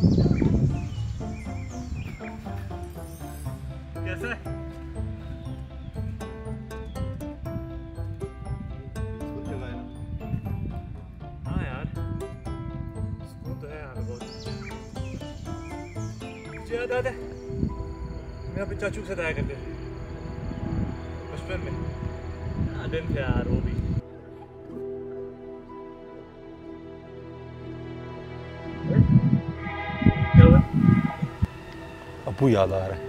कैसे? हाँ यार, स्कूल तो है यहाँ बहुत। याद आता है मैं अपने चाचू से जाया करते थे बचपन में, दिन थे यार वो भी। अपू याद आ रहा है।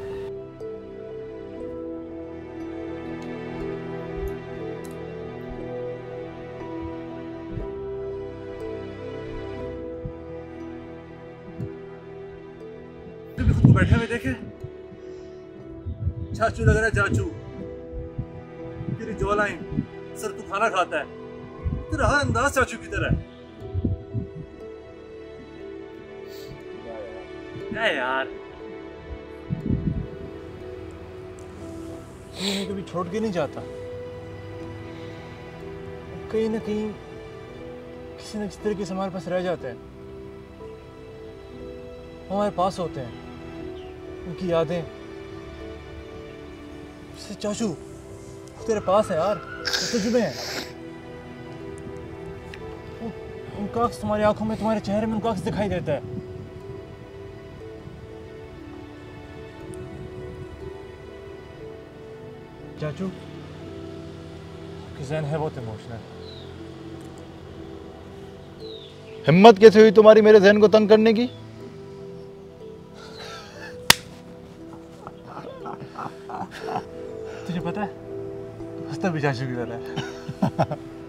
बैठे हुए देखे चाचू, लग रहा है चाचू तेरी ज्वालाएं। सर तू खाना खाता है, तेरा हर अंदाज चाचू की तरह है। क्या यार कभी छोड़ के नहीं जाता, कहीं ना कहीं किसी न किसी तरीके से हमारे पास रह जाते हैं, हमारे पास होते हैं। उनकी यादें, चाचू तेरे पास है यार, तुझमें है। उनका अक्स तुम्हारी आंखों में, तुम्हारे चेहरे में उनका अक्स दिखाई देता है। चाचू की ज़हन है बहुत इमोशनल। हिम्मत कैसे हुई तुम्हारी मेरे ज़हन को तंग करने की? तुझे पता है, हंसता भी चाचू की तरह है।